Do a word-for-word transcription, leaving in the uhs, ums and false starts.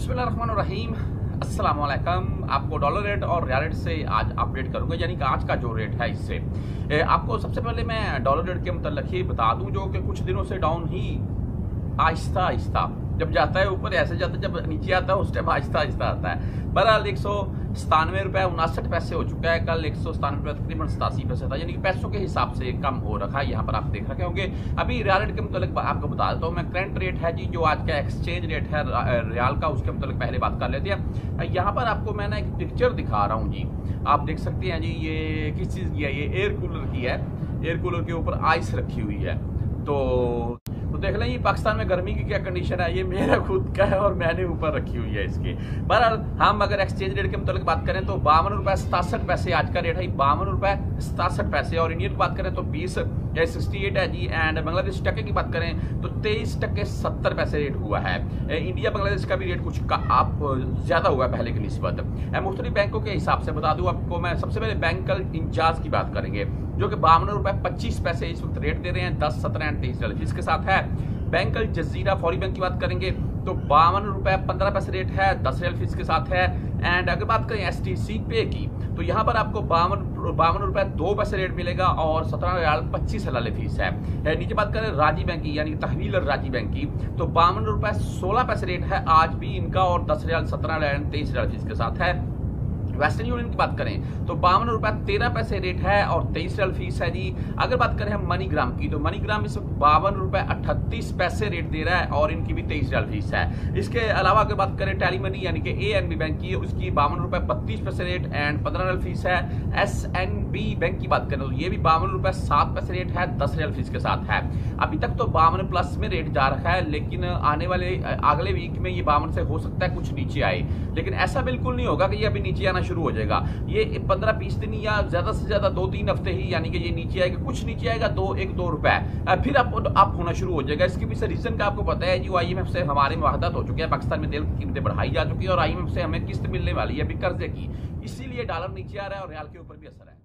बिस्मिल्लाहिर्रहमानिर्रहीम, अस्सलाम वालेकुम। आपको डॉलर रेट और रियाल रेट से आज अपडेट करूंगा, यानी कि आज का जो रेट है इससे आपको सबसे पहले मैं डॉलर रेट के मतलब ही बता दूं, जो कि कुछ दिनों से डाउन ही आहिस्ता आहिस्ता जब जाता है ऊपर ऐसे जाता है, जब नीचे आता है उस टाइम आहिस्ता आहिस्ता आता है। बहरहाल एक सौ सतानवे रुपये उनसठ पैसे हो चुका है, कल एक सौ सतानवे रुपये तकरीबन सतासी पैसे था, यानी कि पैसों के हिसाब से कम हो रखा है। यहाँ पर आप देख रखे होंगे। अभी रियाल रेट के मतलब आपको बता देता हूँ मैं, करंट रेट है जी जो आज का एक्सचेंज रेट है रियाल का, उसके मतलब पहले बात कर लेते हैं। यहाँ पर आपको मैं ना एक पिक्चर दिखा रहा हूँ जी, आप देख सकते हैं जी ये किस चीज़ की है, ये एयर कूलर की है। एयर कूलर के ऊपर आइस रखी हुई है, तो देख लें ये पाकिस्तान में गर्मी की क्या कंडीशन है। ये मेरा खुद का है और मैंने ऊपर रखी हुई है इसकी। बहरहाल हम अगर एक्सचेंज रेट के मतलब बात करें तो बावन रुपये सतासठ पैसे आज का रेट है, बावन रुपये सतासठ पैसे। और इंडियन की बात करें तो बीस या सिक्सटी एट है जी। एंड बांग्लादेश टके की बात करें तो तेईस टके सत्तर पैसे रेट हुआ है। इंडिया बांग्लादेश का भी रेट कुछ का आप ज़्यादा हुआ है पहले के निस्बत। मुख्तलिफ बैंकों के हिसाब से बता दूँ आपको मैं, सबसे पहले बैंक इंचार्ज की बात करेंगे जो कि बावन रुपये पच्चीस पैसे इस वक्त रेट दे रहे हैं, दस सत्रह एंड तेईस डॉलर जिसके साथ है। बैंक अल जजीरा फौरी बैंक की बात करेंगे तो बावन रुपये पंद्रह पैसे रेट है, दस रियल फीस के साथ है। एंड अगर बात करें एस टी सी पे की तो यहाँ पर आपको बावन बावन रुपये दो पैसे रेट मिलेगा और सत्रह रियाल पच्चीस हलाले फीस है। नीचे बात करें राजी बैंक की, यानी तहवील और राजी बैंक की तो बावन रुपये सोलह पैसे रेट है आज भी इनका, और दस रियाल सत्रह रियाल तेईस रियाल फीस के साथ है। वेस्टर्न यूनियन की बात करें तो बावन रुपये तेरह पैसे रेट है और तेईस रियाल फीस है जी। अगर बात करें हम मनीग्राम की तो मनीग्राम इस वक्त बावन रुपये अठतीस पैसे रेट दे रहा है और इनकी भी तेईस रियाल फीस है। इसके अलावा अगर बात करें टेली मनी यानी कि ए एन बी बैंक की, उसकी बावन रुपये बत्तीस पैसे रेट एंड पंद्रह रियाल फीस है। एस एन बी बैंक की बात करें तो ये भी बावन रुपये सात पैसे रेट है, दस रियाल फीस के साथ है। अभी तक तो बावन प्लस में रेट जा रखा है, लेकिन आने वाले अगले वीक में ये बावन से हो सकता है कुछ नीचे आए, लेकिन ऐसा बिल्कुल नहीं होगा कि ये अभी नीचे आना शुरू हो जाएगा। ये पंद्रह बीस दिन या ज्यादा से ज्यादा दो तीन हफ्ते ही यानी कि ये नीचे आएगा, कुछ नीचे आएगा दो एक दो रुपए फिर आप, आप होना शुरू हो जाएगा। इसके पीछे रीजन का आपको पता है जी, आई एम एफ से हमारे मुआहदत हो चुकी है, पाकिस्तान में तेल की कीमतें बढ़ाई जा चुकी है और आई एम एफ से हमें किस्त मिलने वाली है अभी कर्जे की, इसीलिए डॉलर नीचे आ रहा है और रियाल के ऊपर भी असर है।